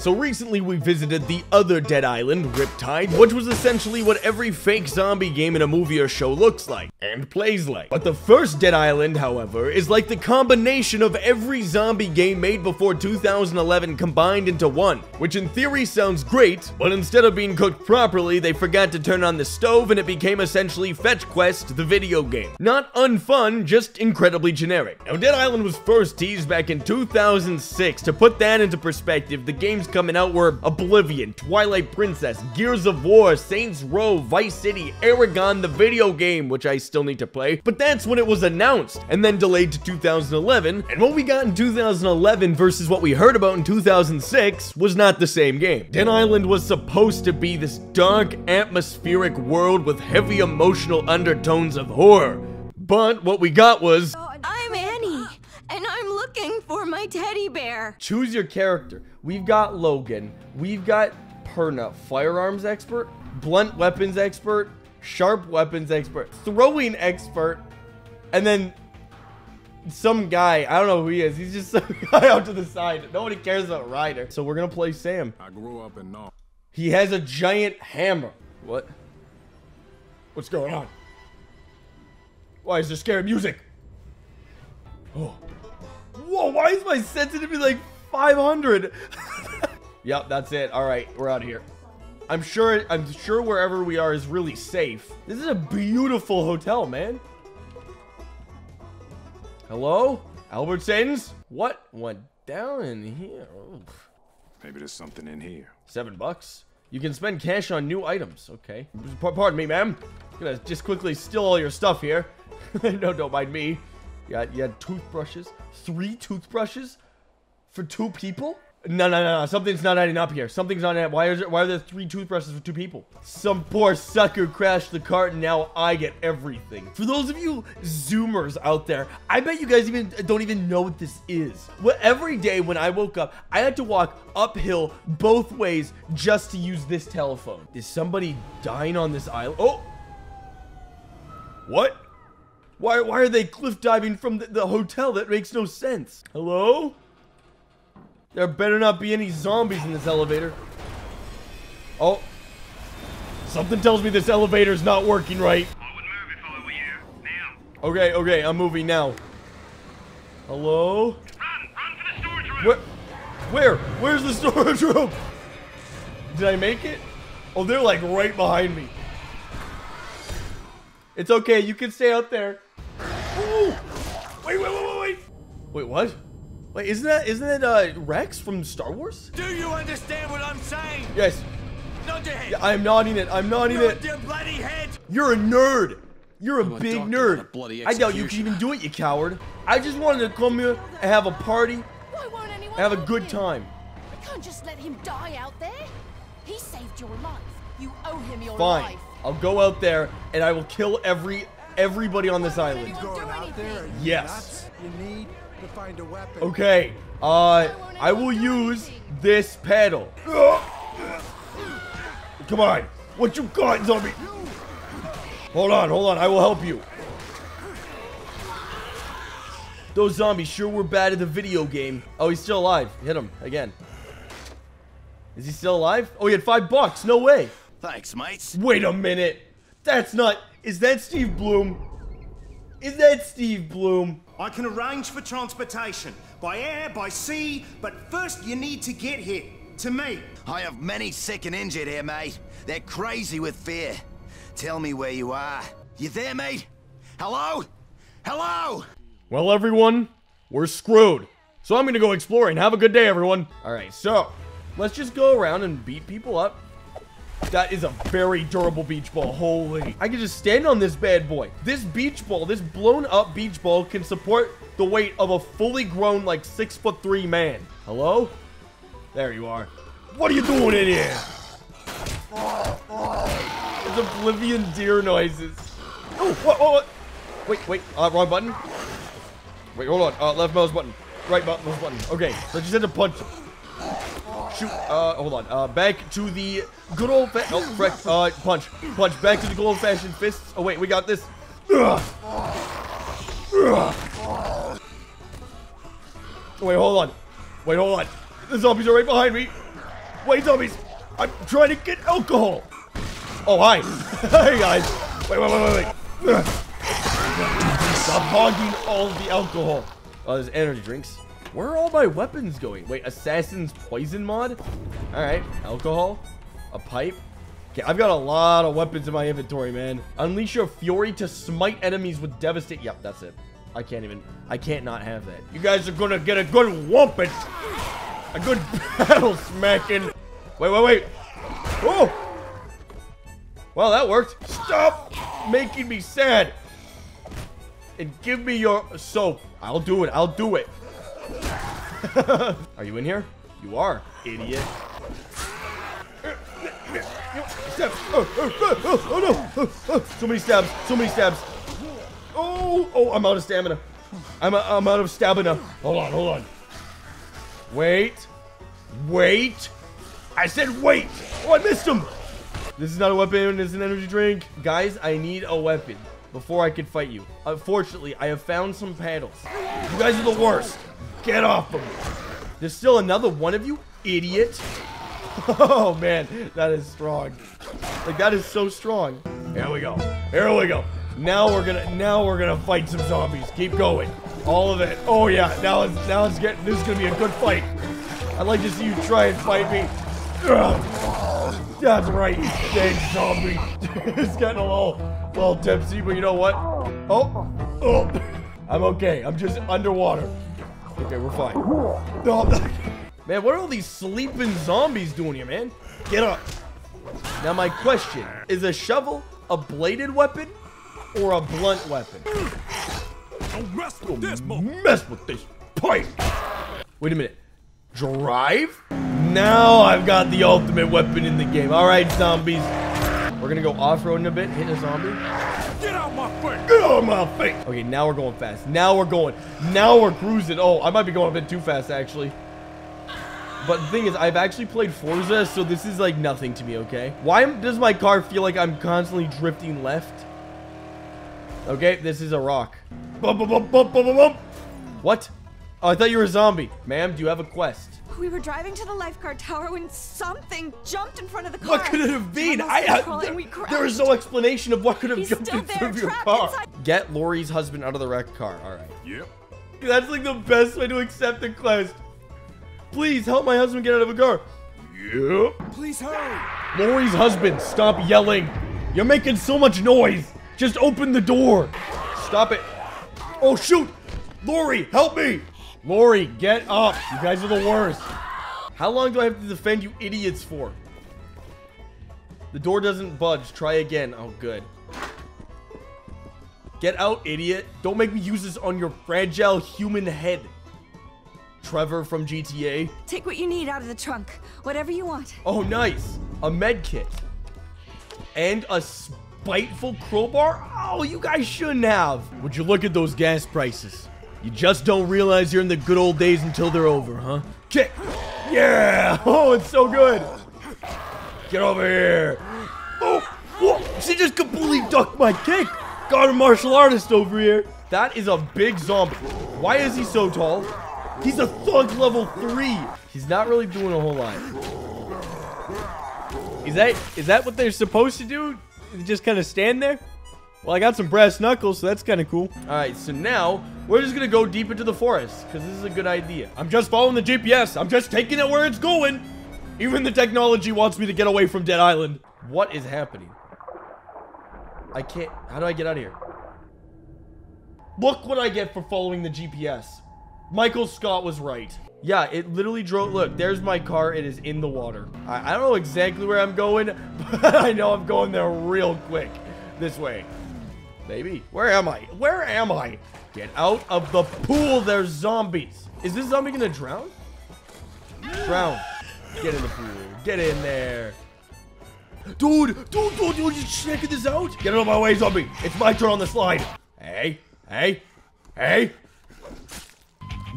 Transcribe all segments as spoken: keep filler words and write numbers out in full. So recently we visited the other Dead Island, Riptide, which was essentially what every fake zombie game in a movie or show looks like, and plays like. But the first Dead Island, however, is like the combination of every zombie game made before two thousand eleven combined into one, which in theory sounds great, but instead of being cooked properly, they forgot to turn on the stove and it became essentially Fetch Quest, the video game. Not unfun, just incredibly generic. Now, Dead Island was first teased back in two thousand six. To put that into perspective, the game's coming out were Oblivion, Twilight Princess, Gears of War, Saints Row, Vice City, Aragon, the video game, which I still need to play, but that's when it was announced, and then delayed to two thousand eleven, and what we got in two thousand eleven versus what we heard about in two thousand six was not the same game. Dead Island was supposed to be this dark, atmospheric world with heavy emotional undertones of horror, but what we got was... I'm Annie, and I'm looking for my teddy bear. Choose your character. We've got Logan, we've got Perna, firearms expert, blunt weapons expert, sharp weapons expert, throwing expert, and then some guy, I don't know who he is, he's just some guy out to the side. Nobody cares about Ryder. So we're gonna play Sam. I grew up in North. He has a giant hammer. What? What's going on? Why is there scary music? Oh. Whoa, why is my sensitivity like five hundred? Yep, that's it. All right, we're out of here. I'm sure I'm sure wherever we are is really safe. This is a beautiful hotel, man. Hello? Albertsons? What went down in here? Oof. Maybe there's something in here. Seven bucks? You can spend cash on new items. Okay. P- pardon me, ma'am. I'm gonna just quickly steal all your stuff here. No, don't mind me. You had, you had toothbrushes. Three toothbrushes? For two people? No, no, no, no. Something's not adding up here. Something's not adding up. Why is it? Why are there three toothbrushes for two people? Some poor sucker crashed the cart, and now I get everything. For those of you Zoomers out there, I bet you guys even don't even know what this is. Well, every day when I woke up, I had to walk uphill both ways just to use this telephone. Is somebody dying on this island? Oh, what? Why? Why are they cliff diving from the, the hotel? That makes no sense. Hello? There better not be any zombies in this elevator. Oh. Something tells me this elevator's not working right. I would move if I were you. Now. Okay, okay, I'm moving now. Hello? Run! Run for the storage room! Where? Where? Where's the storage room? Did I make it? Oh, they're like right behind me. It's okay, you can stay out there. Ooh! Wait, wait, wait, wait, wait! Wait, what? Wait, isn't that, isn't that, uh, Rex from Star Wars? Do you understand what I'm saying? Yes. Nod your head. Yeah, I'm nodding it. I'm nodding Nod it. Your bloody head. You're a nerd. You're a I'm big a nerd. A I doubt you can even do it, you coward. I just wanted to come here and have a party. Why won't anyone have a good time. I can't just let him die out there. He saved your life. You owe him your Fine. life. Fine. I'll go out there and I will kill every, everybody on Why this island. Going out there, yes. You need to find a weapon. Okay, uh, I will use this paddle. Come on, what you got, zombie? Hold on, hold on, I will help you. Those zombies sure were bad at the video game. Oh, he's still alive. Hit him again. Is he still alive? Oh, he had five bucks. No way. Thanks, mates. Wait a minute. That's not. Is that Steve Bloom? Is that Steve Bloom? I can arrange for transportation, by air, by sea, but first you need to get here, to me. I have many sick and injured here, mate. They're crazy with fear. Tell me where you are. You there, mate? Hello? Hello? Well, everyone, we're screwed. So I'm gonna go exploring. Have a good day, everyone. All right, so let's just go around and beat people up. That is a very durable beach ball. Holy. I can just stand on this bad boy. This beach ball, this blown up beach ball can support the weight of a fully grown, like, six foot three man. Hello? There you are. What are you doing in here? It's Oblivion deer noises. Oh, what, what, what? Wait, wait, uh, wrong button? Wait, hold on. Uh, left mouse button. Right mouse button. Okay, so I just had to punch him. Shoot, uh, hold on, uh, back to the good old, fa oh, correct, uh, punch, punch, back to the good old fashioned fists. Oh, wait, we got this. Ugh. Ugh. Wait, hold on, wait, hold on, the zombies are right behind me. Wait, zombies! I'm trying to get alcohol! Oh, hi! Hey, guys! Wait, wait, wait, wait, wait! Stop hogging all the alcohol! Oh, there's energy drinks. Where are all my weapons going? Wait, Assassin's Poison mod? Alright, alcohol, a pipe. Okay, I've got a lot of weapons in my inventory, man. Unleash your fury to smite enemies with devastate. Yep, that's it. I can't even, I can't not have that. You guys are gonna get a good whomping. A good battle smacking. Wait, wait, wait. Whoa. Well, that worked. Stop making me sad. And give me your soap. I'll do it, I'll do it. Are you in here? You are, idiot. Stab. Oh, oh, oh, oh, no. Oh, oh. So many stabs, so many stabs. Oh, oh, I'm out of stamina. I'm, a, I'm out of stamina. Hold on, hold on. Wait, wait. I said wait. Oh, I missed him. This is not a weapon, it's an energy drink. Guys, I need a weapon before I can fight you. Unfortunately, I have found some paddles. You guys are the worst. Get off of me. There's still another one of you, idiot. Oh, man, that is strong. Like, that is so strong. Here we go. Here we go. Now we're gonna, now we're gonna fight some zombies. Keep going. All of it. Oh, yeah. Now it's, now it's getting, this is gonna be a good fight. I'd like to see you try and fight me. Ugh. That's right, you dead zombie. It's getting a little, little tipsy, but you know what? Oh, oh. I'm okay. I'm just underwater. Okay, we're fine. Oh, man, what are all these sleeping zombies doing here, man? Get up. Now, my question, is a shovel a bladed weapon or a blunt weapon? Don't mess with this, mess with this pipe. Wait a minute. Drive? Now I've got the ultimate weapon in the game. All right, zombies. We're going to go off-roading a bit, hit a zombie. Get out my face. Get out my face. Okay, now we're going fast. Now we're going. Now we're cruising. Oh, I might be going a bit too fast, actually. But the thing is, I've actually played Forza, so this is like nothing to me, okay? Why does my car feel like I'm constantly drifting left? Okay, this is a rock. Bump, bump, bump, bump, bump, bump. What? Oh, I thought you were a zombie. Ma'am, do you have a quest? We were driving to the lifeguard tower when something jumped in front of the car. What could it have been? I, I, there, there was no explanation of what could have He's jumped in front of your car. Inside. Get Lori's husband out of the wrecked car. All right. Yep. That's like the best way to accept the quest. Please help my husband get out of a car. Yep. Please hurry. Lori's husband, stop yelling. You're making so much noise. Just open the door. Stop it. Oh, shoot. Lori, help me. Lori, get up. You guys are the worst. How long do I have to defend you idiots for? The door doesn't budge. Try again. Oh, good. Get out, idiot. Don't make me use this on your fragile human head. Trevor from G T A. Take what you need out of the trunk. Whatever you want. Oh, nice. A med kit. And a spiteful crowbar? Oh, you guys shouldn't have. Would you look at those gas prices? You just don't realize you're in the good old days until they're over, huh? Kick. Yeah. Oh, it's so good. Get over here. Oh, whoa. She just completely ducked my kick. Got a martial artist over here. That is a big zombie. Why is he so tall? He's a thug level three. He's not really doing a whole lot. Is that is that what they're supposed to do? Just kind of stand there? Well, I got some brass knuckles, so that's kind of cool. All right, so now we're just going to go deep into the forest because this is a good idea. I'm just following the G P S. I'm just taking it where it's going. Even the technology wants me to get away from Dead Island. What is happening? I can't. How do I get out of here? Look what I get for following the G P S. Michael Scott was right. Yeah, it literally drove. Look, there's my car. It is in the water. I, I don't know exactly where I'm going, but I know I'm going there real quick. This way. Baby, where am I? Where am I? Get out of the pool. There's zombies. Is this zombie gonna drown? Drown. Get in the pool. Get in there. Dude, dude, dude, dude, you checking this out? Get out of my way, zombie. It's my turn on the slide. Hey, hey, hey.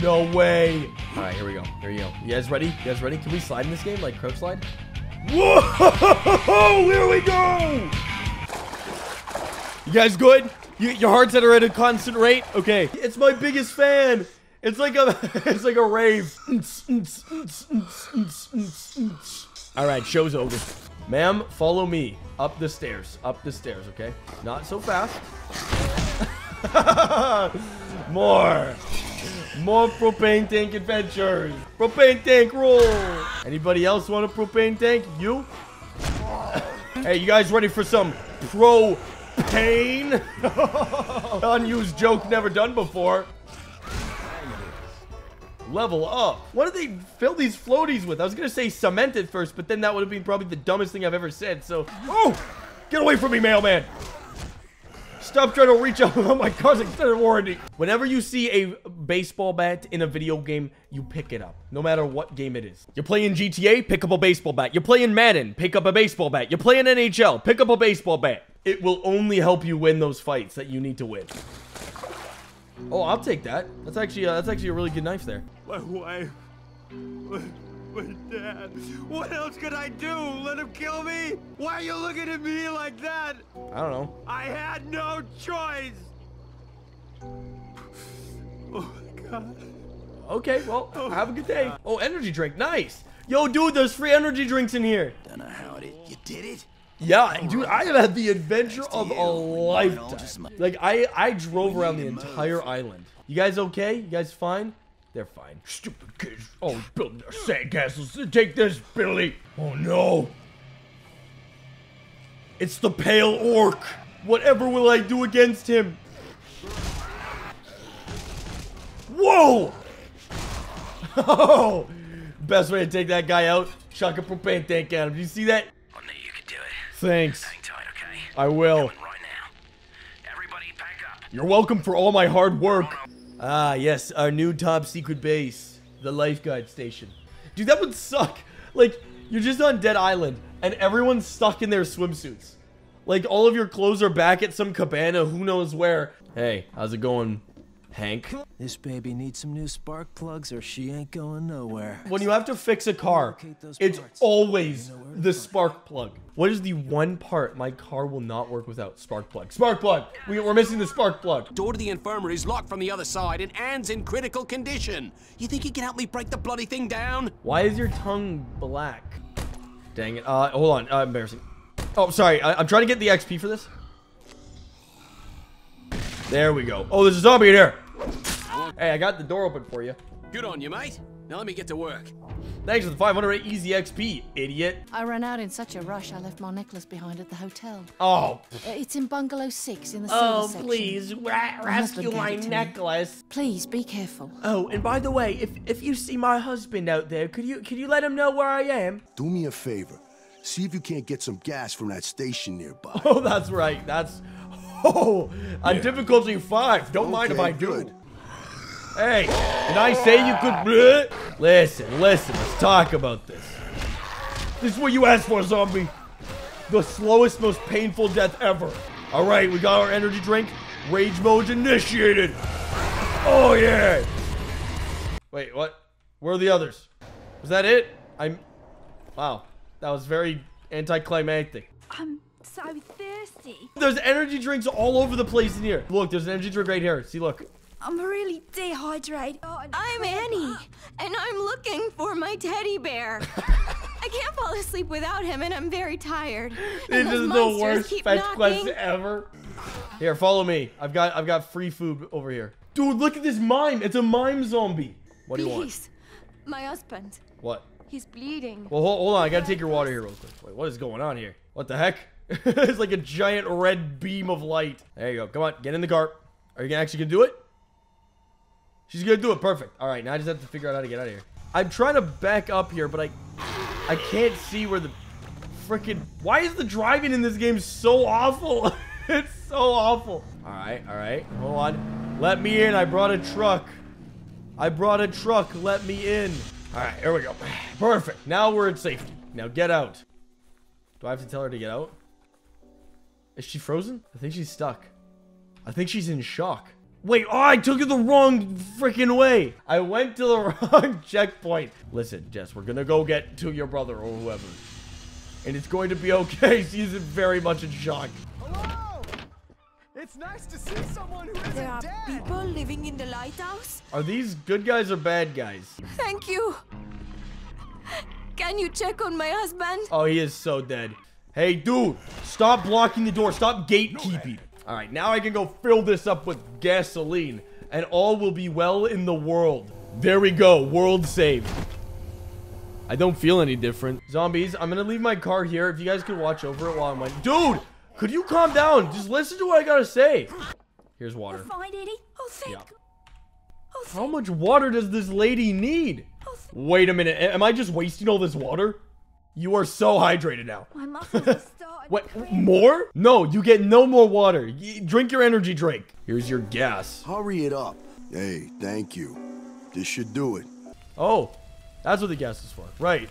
No way. All right, here we go. Here we go. You guys ready? You guys ready? Can we slide in this game? Like crouch slide? Whoa! Here we go! You guys good? You, your hearts at a constant rate? Okay. It's my biggest fan. It's like a, it's like a rave. All right, show's over. Ma'am, follow me up the stairs, up the stairs, okay? Not so fast. More. More propane tank adventures. Propane tank rule. Anybody else want a propane tank? You? Hey, you guys ready for some propane? Unused joke never done before. Level up. What did they fill these floaties with? I was gonna say cement at first, but then that would have been probably the dumbest thing I've ever said. So, oh, get away from me, mailman. Stop trying to reach out on my car's extended warranty. Whenever you see a baseball bat in a video game, you pick it up, no matter what game it is. You're playing G T A, pick up a baseball bat. You're playing Madden, pick up a baseball bat. You're playing N H L, pick up a baseball bat. It will only help you win those fights that you need to win. Oh, I'll take that. That's actually uh, that's actually a really good knife there. My wife, my, my dad. What else could I do? Let him kill me? Why are you looking at me like that? I don't know. I had no choice. Oh my God. Okay, well, oh, have a good day. God. Oh, energy drink, nice. Yo, dude, there's free energy drinks in here. Don't know how it. You did it. Yeah, dude, I have had the adventure of a lifetime. Like, I, I drove around the entire island. You guys okay? You guys fine? They're fine. Stupid kids always building their sandcastles. Take this, Billy. Oh, no. It's the pale orc. Whatever will I do against him? Whoa! Oh! Best way to take that guy out, chuck a propane tank at him. Do you see that? Thanks. Hang tight, okay? I will. Right now. Everybody pack up. You're welcome for all my hard work. Oh, no. Ah, yes, our new top secret base, the lifeguard station. Dude, that would suck. Like, you're just on Dead Island, and everyone's stuck in their swimsuits. Like, all of your clothes are back at some cabana, who knows where. Hey, how's it going, Hank? This baby needs some new spark plugs, or she ain't going nowhere. When you have to fix a car, it's always the spark plug. What is the one part my car will not work without? Spark plug. Spark plug! We, we're missing the spark plug. Door to the infirmary is locked from the other side and Anne's in critical condition. You think you can help me break the bloody thing down? Why is your tongue black? Dang it. Uh, hold on. Uh, embarrassing. Oh, sorry. I, I'm trying to get the X P for this. There we go. Oh, there's a zombie in here. Hey, I got the door open for you. Good on you, mate. Now let me get to work. Thanks for the five hundred easy X P, idiot. I ran out in such a rush, I left my necklace behind at the hotel. Oh. It's in bungalow six in the oh, section. Oh, please, rescue my necklace. Please, be careful. Oh, and by the way, if if you see my husband out there, could you could you let him know where I am? Do me a favor. See if you can't get some gas from that station nearby. Oh, that's right. That's... Oh, on yeah. difficulty five. Don't okay, mind if I good. do. Hey, did I say you could... Listen, listen, let's talk about this. This is what you asked for, zombie. The slowest, most painful death ever. All right, we got our energy drink. Rage mode's initiated. Oh, yeah. Wait, what? Where are the others? Was that it? I'm... Wow, that was very anticlimactic. I'm so thirsty. There's energy drinks all over the place in here. Look, there's an energy drink right here. See, look. I'm really dehydrated. I'm Annie, and I'm looking for my teddy bear. I can't fall asleep without him, and I'm very tired. This is the worst fetch quest ever. Here, follow me. I've got I've got free food over here. Dude, look at this mime. It's a mime zombie. What do you want? Please, my husband. What? He's bleeding. Well, hold, hold on. I gotta take your water here real quick. Wait, what is going on here? What the heck? It's like a giant red beam of light. There you go. Come on, get in the car. Are you actually gonna do it? She's gonna do it perfect. All right, now I just have to figure out how to get out of here. I'm trying to back up here, but I I can't see where the freaking... Why is the driving in this game so awful? It's so awful. All right, all right, hold on. Let me in, I brought a truck. I brought a truck, let me in. All right, here we go. Perfect, now we're at safety. Now get out. Do I have to tell her to get out? Is she frozen? I think she's stuck. I think she's in shock. Wait, oh, I took it the wrong freaking way. I went to the wrong checkpoint. Listen, Jess, we're going to go get to your brother or whoever. And it's going to be okay. She's very much in shock. Hello? it's nice to see someone who isn't dead. There are people living in the lighthouse. Are these good guys or bad guys? Thank you. Can you check on my husband? Oh, he is so dead. Hey, dude, stop blocking the door. Stop gatekeeping. All right, now I can go fill this up with gasoline, and all will be well in the world. There we go. World saved. I don't feel any different. Zombies, I'm going to leave my car here. If you guys could watch over it while I'm like... Dude, could you calm down? Just listen to what I got to say. Here's water. Fine, Eddie. Oh, thank yeah. oh, thank How much water does this lady need? Oh, wait a minute. Am I just wasting all this water? You are so hydrated now. My muscles are what? More? No, you get no more water. You drink your energy drink. Here's your gas. Hurry it up. Hey, thank you. This should do it. Oh, that's what the gas is for. Right.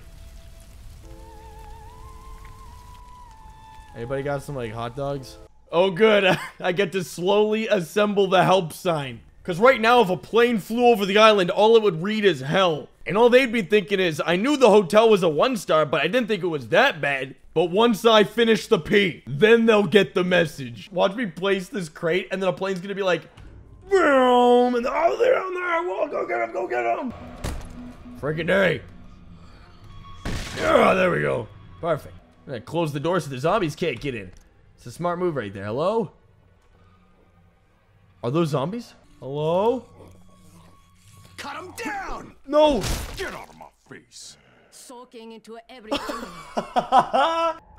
Anybody got some, like, hot dogs? Oh, good. I get to slowly assemble the help sign. Because right now, if a plane flew over the island, all it would read is hell. And all they'd be thinking is, I knew the hotel was a one-star, but I didn't think it was that bad. But once I finish the pee, then they'll get the message. Watch me place this crate, and then a plane's going to be like, boom, and oh, they're on there. Whoa, go get them, go get them. Freaking day. Yeah, there we go. Perfect. I'm going to close the door so the zombies can't get in. It's a smart move right there. Hello? Are those zombies? Hello? Cut him down! No! Get out of my face! Soaking into everything.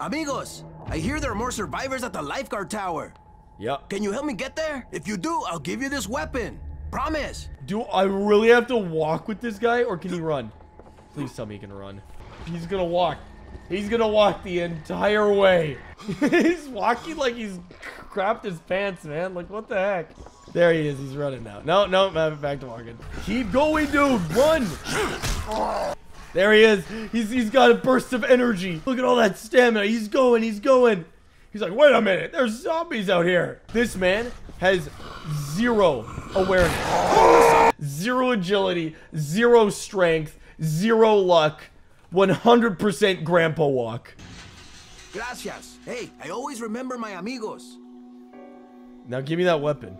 Amigos, I hear there are more survivors at the lifeguard tower. Yep. Can you help me get there? If you do, I'll give you this weapon. Promise. Do I really have to walk with this guy, or can he run? Please tell me he can run. He's gonna walk. He's gonna walk the entire way. He's walking like he's crapped his pants, man. Like, what the heck? There he is. He's running now. No, no, back to walking. Keep going, dude. Run. There he is. He's, he's got a burst of energy. Look at all that stamina. He's going. He's going. He's like, wait a minute. There's zombies out here. This man has zero awareness, zero agility, zero strength, zero luck, one hundred percent grandpa walk. Gracias. Hey, I always remember my amigos. Now give me that weapon.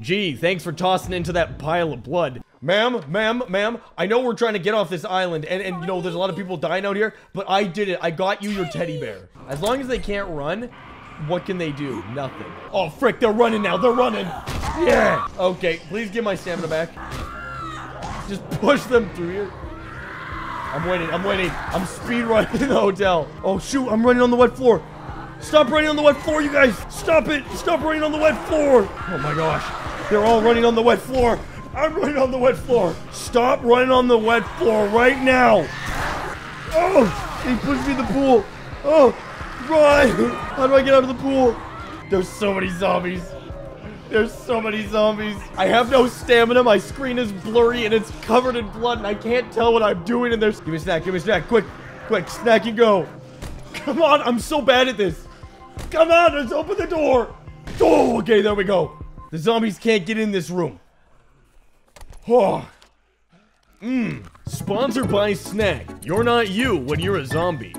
Gee, thanks for tossing into that pile of blood. Ma'am, ma'am, ma'am, I know we're trying to get off this island, and, and you know, there's a lot of people dying out here, but I did it. I got you your teddy bear. As long as they can't run, what can they do? Nothing. Oh, frick, they're running now. They're running. Yeah. Okay, please give my stamina back. Just push them through here. I'm waiting. I'm waiting. I'm speed running the hotel. Oh, shoot, I'm running on the wet floor. Stop running on the wet floor, you guys. Stop it. Stop running on the wet floor. Oh, my gosh. They're all running on the wet floor. I'm running on the wet floor. Stop running on the wet floor right now. Oh, he pushed me in the pool. Oh, run. How do I get out of the pool? There's so many zombies. There's so many zombies. I have no stamina. My screen is blurry, and it's covered in blood, and I can't tell what I'm doing. And there's... Give me a snack. Give me a snack. Quick. Quick. Snack and go. Come on. I'm so bad at this. Come on. Let's open the door. Oh, okay. There we go. The zombies can't get in this room. Oh. Mmm. Sponsored by Snag. You're not you when you're a zombie.